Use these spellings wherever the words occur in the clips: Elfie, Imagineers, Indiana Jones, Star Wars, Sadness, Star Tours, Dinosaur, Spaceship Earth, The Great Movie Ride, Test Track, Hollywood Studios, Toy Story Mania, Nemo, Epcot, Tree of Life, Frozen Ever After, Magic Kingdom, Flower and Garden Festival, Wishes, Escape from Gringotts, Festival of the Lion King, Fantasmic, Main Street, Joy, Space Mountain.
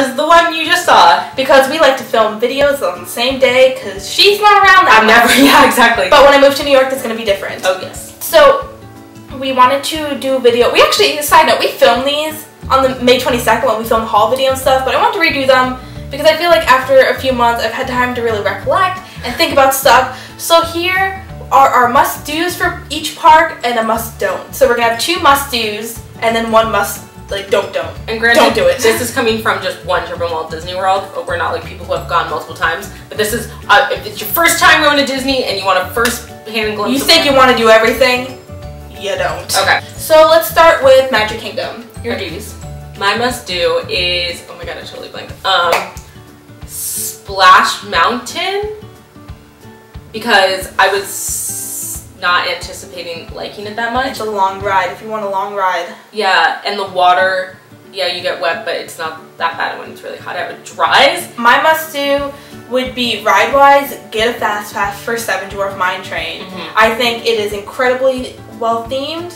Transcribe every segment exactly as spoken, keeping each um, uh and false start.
was the one you just saw, because we like to film videos on the same day because she's not around that I'm much. Never, yeah, exactly. But when I move to New York, that's going to be different. Oh, yes. So we wanted to do video. We actually, side note, we filmed these on the May twenty-second when we filmed haul video and stuff, but I want to redo them because I feel like after a few months, I've had time to really recollect and think about stuff. So here are our must-dos for each park and a must-don't. So we're going to have two must-dos and then one must Like, don't, don't. And granted, don't do it. This is coming from just one trip in Walt Disney World. We're not like people who have gone multiple times. But this is, uh, if it's your first time going to Disney and you want a first-hand glimpse. You think you want to do everything, you don't. Okay. So let's start with Magic Kingdom. Your dues. My must-do is, oh my god, I totally blanked. Um, Splash Mountain, because I was not anticipating liking it that much. It's a long ride if you want a long ride. Yeah, and the water, yeah, you get wet, but it's not that bad when it's really hot out. It dries. My must do would be ride wise, get a fast pass for Seven Dwarf Mine Train. Mm-hmm. I think it is incredibly well themed,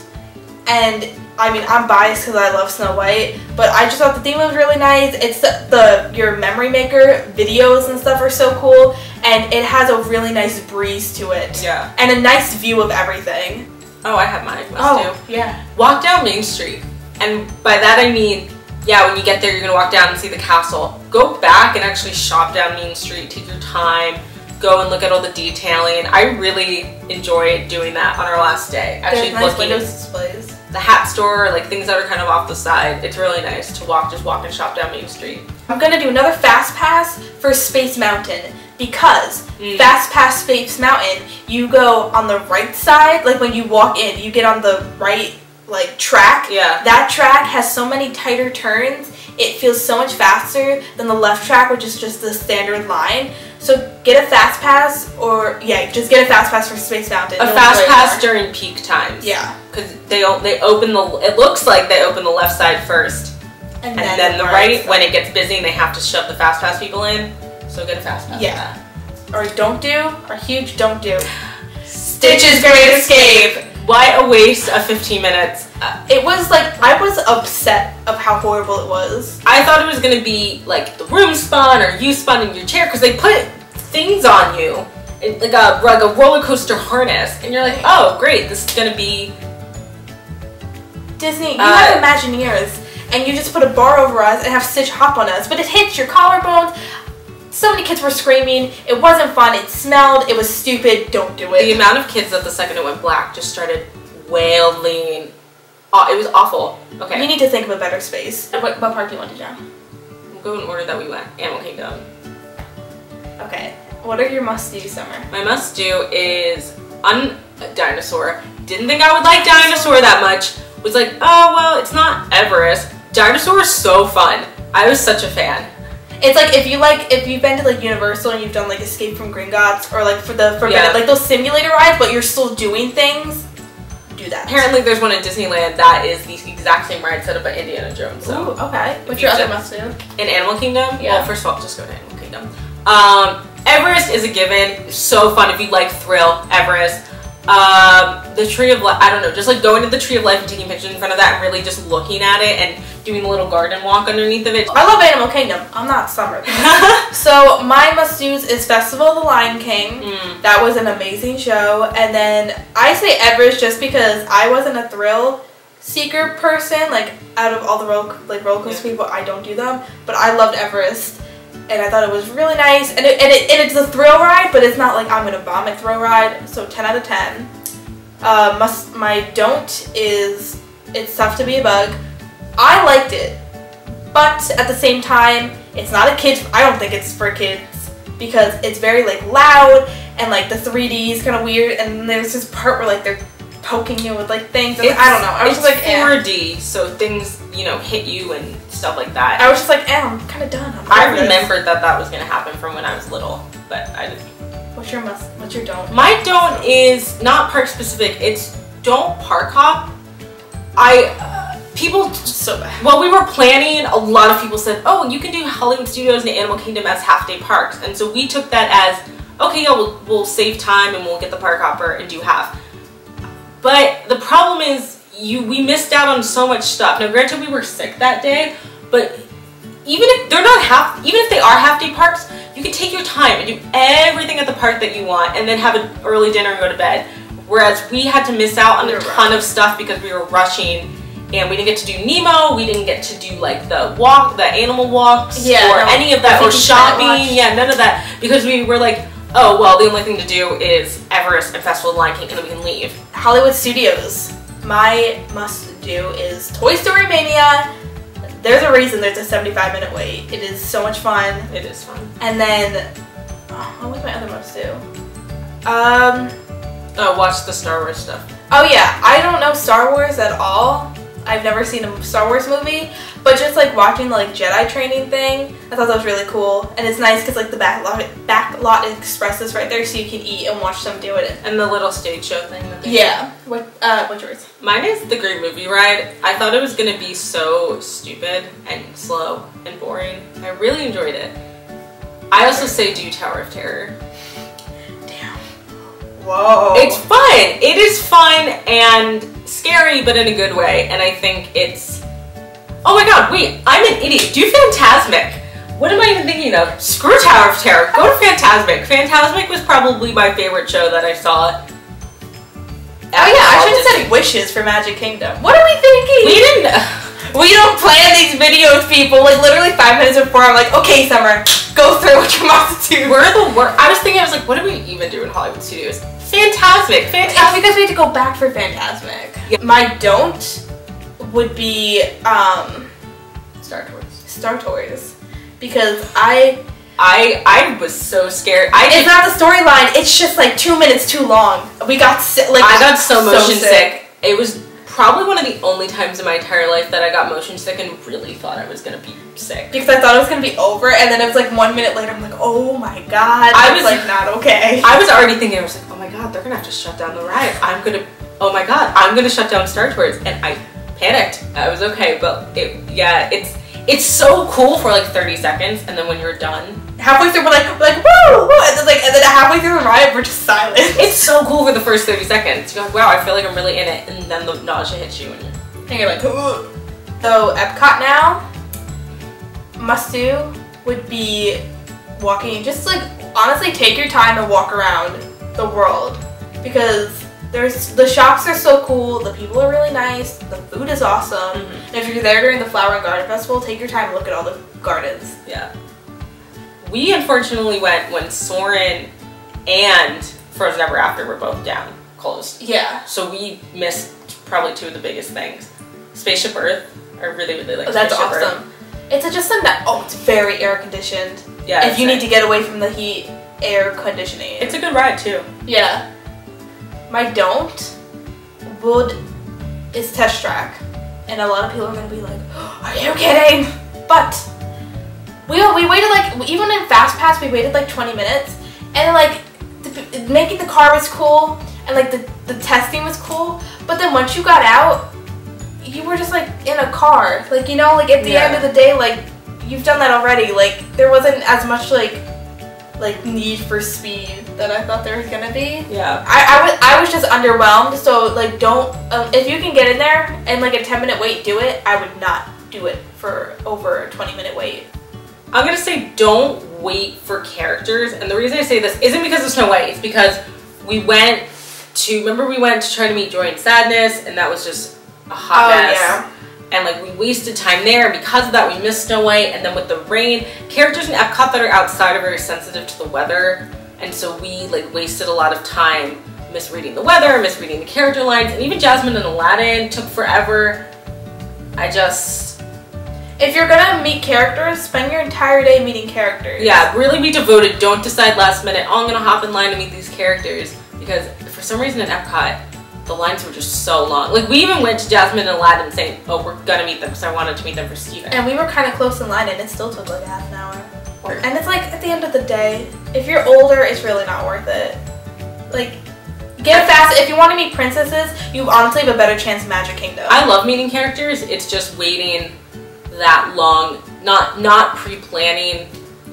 and I mean, I'm biased because I love Snow White, but I just thought the theme was really nice. It's the, the your memory maker videos and stuff are so cool, and it has a really nice breeze to it. Yeah. And a nice view of everything. Oh, I have mine. Oh, do. yeah. Walk down Main Street, and by that I mean, yeah, when you get there, you're gonna walk down and see the castle. Go back and actually shop down Main Street. Take your time. Go and look at all the detailing. I really enjoyed doing that on our last day. Actually, nice looking windows displays. The hat store, like things that are kind of off the side. It's really nice to walk, just walk and shop down Main Street. I'm gonna do another fast pass for Space Mountain because mm. fast pass Space Mountain, you go on the right side. Like when you walk in, you get on the right like track. Yeah. That track has so many tighter turns. It feels so much faster than the left track, which is just the standard line. So get a fast pass, or yeah, just get a fast pass for Space Mountain. A fast pass during peak times. Yeah, because they they open the. It looks like they open the left side first, and, and then, then the right. right when it gets busy, and they have to shove the fast pass people in. So get a fast pass. Yeah, or don't do, or huge don't do. Stitch's Great Escape. Why a waste of fifteen minutes? Uh, it was like, I was upset of how horrible it was. I thought it was going to be like the room spun or you spun in your chair because they put things on you, it, like, a, like a roller coaster harness, and you're like, oh great, this is going to be... Disney, you uh, have Imagineers and you just put a bar over us and have Stitch hop on us, but it hits your collarbones. So many kids were screaming. It wasn't fun. It smelled. It was stupid. Don't do it. The amount of kids that the second it went black just started wailing. Oh, it was awful. Okay. We need to think of a better space. What, what park do you want to go? We'll go in order that we went. Animal Kingdom. Okay. What are your must-do, Summer? My must-do is un Dinosaur. Didn't think I would like Dinosaur that much. Was like, oh, well, it's not Everest. Dinosaur is so fun. I was such a fan. It's like if you like if you've been to like Universal and you've done like Escape from Gringotts or like for the for yeah. like those simulator rides, but you're still doing things. Do that. Apparently, there's one in Disneyland that is the exact same ride set up by Indiana Jones. So Ooh, okay. What's your other must do? In Animal Kingdom. Yeah. Well, first of all, just go to Animal Kingdom. Um, Everest is a given. So fun if you like thrill. Everest. Um, the Tree of Life. I don't know. Just like going to the Tree of Life and taking pictures in front of that and really just looking at it and doing the little garden walk underneath of it. I love Animal Kingdom. I'm not Summer. So my must-dos is Festival of the Lion King. Mm. That was an amazing show. And then I say Everest just because I wasn't a thrill seeker person. Like out of all the roller, like roller coaster yeah. people, I don't do them. But I loved Everest. And I thought it was really nice, and, it, and, it, and it's a thrill ride, but it's not like I'm gonna vomit thrill ride, so ten out of ten. Uh, must, my don't is, It's Tough to Be a Bug. I liked it, but at the same time, it's not a kid's, I don't think it's for kids, because it's very like loud, and like the three D is kind of weird, and there's this part where like they're poking you with like things, and, I don't know, I was just like, four D, eh. So things, you know, hit you and stuff like that. I was just like, eh, I'm kind of done. I remembered that that was going to happen from when I was little, but I didn't. What's your must, what's your don't? My don't is not park specific, it's don't park hop. I, uh, people, so bad. While we were planning, a lot of people said, oh, you can do Hollywood Studios and Animal Kingdom as half day parks. And so we took that as, okay, yeah, we'll, we'll save time and we'll get the park hopper and do half. But the problem is, you we missed out on so much stuff. Now, granted, we were sick that day, but even if they're not half, even if they are half day parks, you can take your time and do everything at the park that you want and then have an early dinner and go to bed. Whereas we had to miss out on we a ton rushed. of stuff because we were rushing and we didn't get to do Nemo, we didn't get to do like the walk, the animal walks, yeah, or no, any of that, or shopping, yeah, none of that, because we were like, oh, well, the only thing to do is Everest and Festival of the Lion King and then we can leave. Hollywood Studios. My must do is Toy Story Mania. There's a reason there's a seventy-five minute wait. It is so much fun. It is fun. And then, oh, what was my other must do? Um, oh, watch the Star Wars stuff. Oh yeah, I don't know Star Wars at all. I've never seen a Star Wars movie, but just like watching the like Jedi training thing, I thought that was really cool. And it's nice because like the Backlot, Backlot Express is right there, so you can eat and watch them do it. And the little stage show thing. That they yeah. Did. What? Uh, what's yours? Mine is The Great Movie Ride. I thought it was gonna be so stupid and slow and boring. I really enjoyed it. I also say do Tower of Terror. Damn. Whoa. It's fun. It is fun and scary, but in a good way, and I think it's, oh my god, wait, I'm an idiot. Do Fantasmic. What am I even thinking of? Screw Tower of Terror. Go to Fantasmic. Fantasmic was probably my favorite show that I saw. Oh yeah, I should have said Wishes for Magic Kingdom. What are we thinking? We didn't. We don't plan these videos, people. Like literally five minutes before, I'm like, okay, Summer, go through what you're about to do. We're the worst. I was thinking, I was like, what do we even do in Hollywood Studios? Fantasmic, fantastic. Because we have to go back for Fantasmic. Yeah. My don't would be um, Star Tours. Star Tours, because I, I, I was so scared. I it's did, not the storyline. It's just like two minutes too long. We got sick. Like I got so motion so sick. sick. It was probably one of the only times in my entire life that I got motion sick and really thought I was gonna be sick. Because I thought it was gonna be over, and then it was like one minute later, I'm like, oh my god, I, I was like not okay. I was already thinking, I was like, oh my god, they're gonna have to shut down the ride. I'm gonna, oh my god, I'm gonna shut down Star Tours, and I panicked. I was okay, but it, yeah, it's it's so cool for like thirty seconds, and then when you're done, halfway through we're like, we're like woo, woo, and then like, and then halfway through the ride we're just silent. It's so cool for the first thirty seconds. You're like, wow, I feel like I'm really in it, and then the nausea hits you, and you're, and you're like, ooh. So Epcot now, must do would be walking. Just like honestly, take your time and walk around the world because there's the shops are so cool, the people are really nice, the food is awesome. Mm-hmm. And if you're there during the Flower and Garden Festival, take your time and look at all the gardens. Yeah. We unfortunately went when Soarin' and Frozen Ever After were both down, closed. Yeah. So we missed probably two of the biggest things. Spaceship Earth, I really, really like oh, that's Spaceship awesome. Earth. It's a, just a that oh, it's very air conditioned. Yeah. If you nice. need to get away from the heat, air conditioning. It's a good ride too. Yeah. My don't would is Test Track, and a lot of people are gonna be like, oh, "Are you kidding?" But we we waited like even in Fast Pass we waited like twenty minutes, and like the, making the car was cool, and like the the testing was cool. But then once you got out, you were just like in a car, like you know, like at the yeah. end of the day, like you've done that already. Like there wasn't as much like like need for speed that I thought there was gonna be. Yeah, I I was I was just underwhelmed. So like don't um, if you can get in there and like a ten minute wait, do it. I would not do it for over a twenty minute wait. I'm gonna say don't wait for characters, and the reason I say this isn't because of Snow White. It's because we went to remember we went to try to meet Joy and Sadness, and that was just a hot oh, mess. Yeah. And like we wasted time there, and because of that we missed Snow White, and then with the rain, characters in Epcot that are outside are very sensitive to the weather, and so we like wasted a lot of time misreading the weather, misreading the character lines, and even Jasmine and Aladdin took forever. I just... If you're gonna meet characters, spend your entire day meeting characters. Yeah, really be devoted. Don't decide last minute, oh I'm gonna hop in line to meet these characters, because for some reason in Epcot, the lines were just so long. Like we even went to Jasmine and Aladdin saying, oh, we're gonna meet them because I wanted to meet them for Steven. And we were kind of close in line and it still took like half an hour. And it's like at the end of the day, if you're older, it's really not worth it. Like get fast. If you want to meet princesses, you honestly have a better chance in Magic Kingdom. I love meeting characters. It's just waiting that long, not not pre-planning.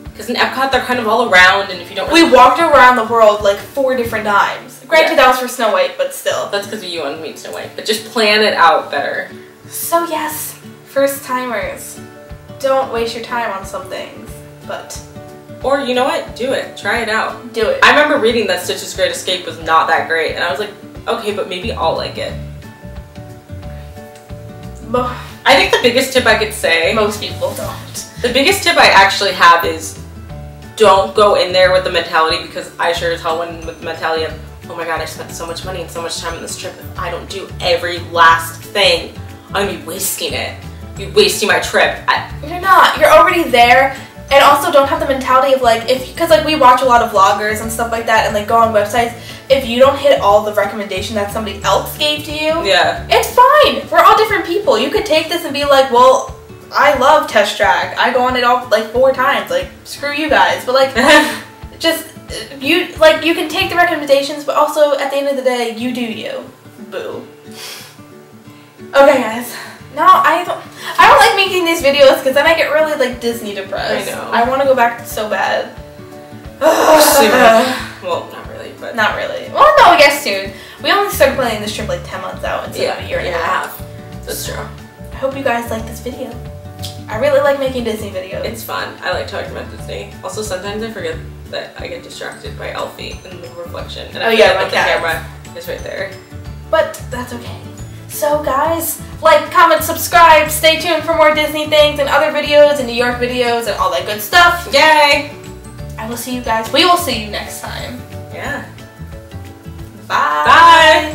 Because in Epcot, they're kind of all around, and if you don't really We walked around the world like four different times. Granted, yeah. that was for Snow White, but still. That's because you wanted to meet Snow White, but just plan it out better. So yes, first timers, don't waste your time on some things, but... Or you know what? Do it. Try it out. Do it. I remember reading that Stitch's Great Escape was not that great, and I was like, okay, but maybe I'll like it. I think the biggest tip I could say... Most people don't. The biggest tip I actually have is don't go in there with the mentality, because I sure as hell went with the mentality of, oh my god, I spent so much money and so much time on this trip. If I don't do every last thing, I'm going to be wasting it. I'm going to be wasting my trip. I You're not. You're already there. And also don't have the mentality of like, if, because like we watch a lot of vloggers and stuff like that and like go on websites, if you don't hit all the recommendation that somebody else gave to you, yeah, it's fine. We're all different people. You could take this and be like, well, I love Test Track. I go on it all like four times. Like, screw you guys. But like, just, you, like you can take the recommendations, but also at the end of the day, you do you. Boo. Okay guys. No, I don't, I don't like making these videos because then I get really, like, Disney depressed. I know. I want to go back so bad. Well, not really, but... Not really. Well, no, I guess soon. We only started planning this trip, like, ten months out instead yeah, of a year and yeah. a half. That's true. I hope you guys like this video. I really like making Disney videos. It's fun. I like talking about Disney. Also, sometimes I forget that I get distracted by Elfie and the reflection. And I oh, yeah, like that the camera is right there. But that's okay. So guys, like, comment, subscribe, stay tuned for more Disney things and other videos and New York videos and all that good stuff. Yay! I will see you guys. We will see you next time. Yeah. Bye. Bye.